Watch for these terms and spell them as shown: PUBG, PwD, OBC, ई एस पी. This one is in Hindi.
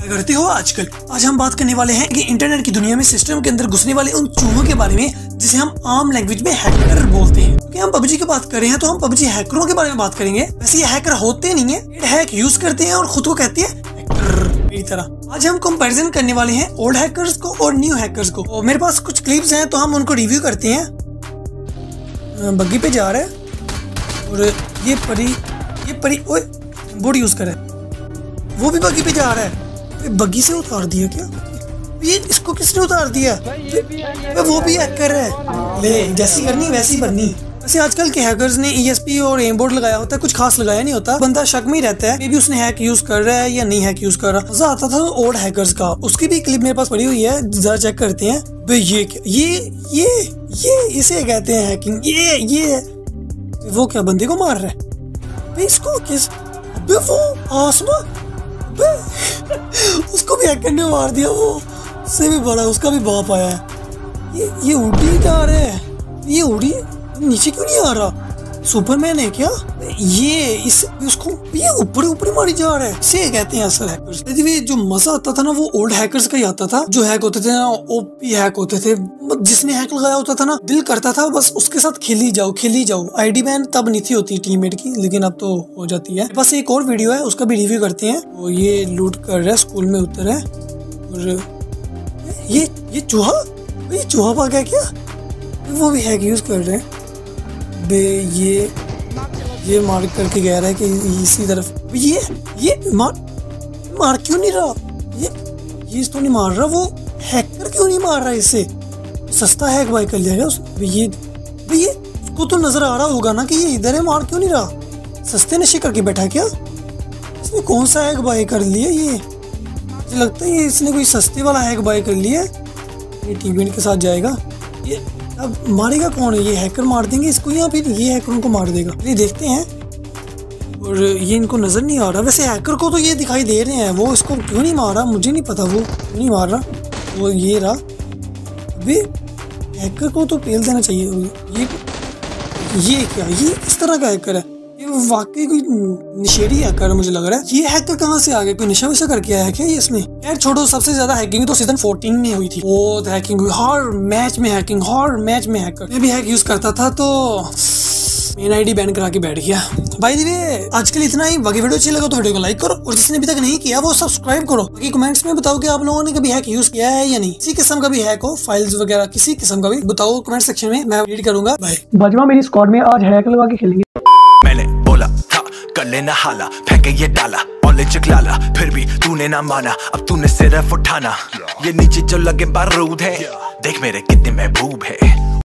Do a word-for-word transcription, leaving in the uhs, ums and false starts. क्या करते हो आजकल। आज हम बात करने वाले हैं कि इंटरनेट की दुनिया में सिस्टम के अंदर घुसने वाले उन चूहों के बारे में जिसे हम आम लैंग्वेज में हैकर बोलते हैं। क्योंकि हम पबजी की बात कर रहे हैं तो हम पबजी हैकरों के बारे में बात करेंगे। वैसे ये हैकर होते नहीं है, हैक यूज करते हैं और खुद को कहते हैं हैकर। इसी तरह आज हम कंपेरिजन करने वाले हैं ओल्ड हैकर्स को और न्यू हैकर्स को। और मेरे पास कुछ क्लिप्स हैं तो हम उनको रिव्यू करते हैं। बग्गी पे जा रहा है और ये परी ये परी ओए बोर्ड यूज करे, वो भी बग्गी पे जा रहा है। बग्गी से उतार दिया क्या? ये इसको किसने उतार दिया? भी वो भी हैकर है। ले जैसी करनी वैसी बननी। वैसे आजकल के हैकर्स ने ई एस पी और एम बोर्ड लगाया होता है, कुछ खास लगाया नहीं होता। बंदा शक में ही रहता है कि भी उसने हैक यूज कर रहा है या नहीं हैक यूज कर रहा। मजा आता था ओल्ड हैकर्स का, उसकी भी क्लिप मेरे पास पड़ी हुई है, जरा चेक करते हैं। ये ये ये ये इसे कहते हैं हैकिंग। ये ये वो क्या बंदे को मार रहा है? इसको किस वो आसमा उसको भी हैकर ने मार दिया। वो उससे भी बड़ा, उसका भी बाप आया है। ये ये उड़ी जा रहा है, ये उड़ी नीचे क्यों नहीं आ रहा? सुपरमैन है क्या ये? इस उसको ये ऊपर ऊपर मारी जा रहा है। इसे कहते हैं असल हैकर्स। जो मजा आता था ना वो ओल्ड हैकर्स का ही आता था। जो हैक होते थे ना ओपी हैक होते थे, जिसने हैक लगाया होता था ना दिल करता था बस उसके साथ खेली जाओ खेली जाओ। आईडी बैन तब नहीं थी होती टीममेट की, लेकिन अब तो हो जाती है। बस एक और वीडियो है उसका भी रिव्यू करते हैं। और ये लूट कर रहा है, स्कूल में उतर है और ये ये चूहा ये चूहा पा गया क्या? वो भी हैक यूज कर रहे हैं। बे ये ये मार करके कह रहा है कि इसी तरफ ये ये मार मार क्यों नहीं रहा? ये ये तो नहीं मार रहा, वो हैकर क्यों नहीं मार रहा? इससे सस्ता हैक बाय कर लिया गया उसने। ये ये उसको तो नजर आ रहा होगा ना कि ये इधर है, मार क्यों नहीं रहा? सस्ते नशे करके बैठा क्या? इसने कौन सा हैक बाय कर लिया? ये मुझे लगता है ये इसने कोई सस्ते वाला हैक बाय कर लिया। ये टीममेट के साथ जाएगा, ये अब मारेगा कौन है? ये हैकर मार देंगे इसको या फिर ये हैकर उनको मार देगा? ये देखते हैं। और ये इनको नज़र नहीं आ रहा। वैसे हैकर को तो ये दिखाई दे रहे हैं, वो इसको क्यों नहीं मारा मुझे नहीं पता, वो क्यों नहीं मार रहा। वो ये रहा, अभी हैकर को तो पेल देना चाहिए। ये ये क्या ये किस तरह का हैकर है? ये वाकई कोई नशेड़ी हैकर मुझे लग रहा है। ये हैकर कहाँ से आ गया? कोई नशा वशा करके आया है क्या इसमें? यार छोड़ो, सबसे ज्यादा हैकिंग तो सीजन चौदह में हुई थी। बहुत हैकिंग हुई, हर मैच में हैकिंग, हर मैच में हैकर। मैं भी हैक यूज करता था तो मेन आईडी बैन करा के बैठ गया। भाई देखिए आजकल इतना ही। बाकी वीडियो अच्छी लगा तो वीडियो को लाइक करो और जिसने अभी तक नहीं किया वो सब्सक्राइब करो। बाकी कमेंट्स में बताओ कि आप लोगों ने कभी हैक यूज किया है या नहीं, किसी किस्म का भी हैक हो, फाइल्स वगैरह किसी किस्म का भी बताओ कमेंट सेक्शन में, मैं रीड करूंगा। भाई बाजवा मेरी स्क्वाड में आज हैक लगा के खेलेंगे। मैंने बोला था कर लेना हाला, फेंके ये डाला चिकलाला, फिर भी तूने ना माना, अब तूने सिर्फ उठाना। ये नीचे जो लगे बारूद है, देख मेरे कितने महबूब है।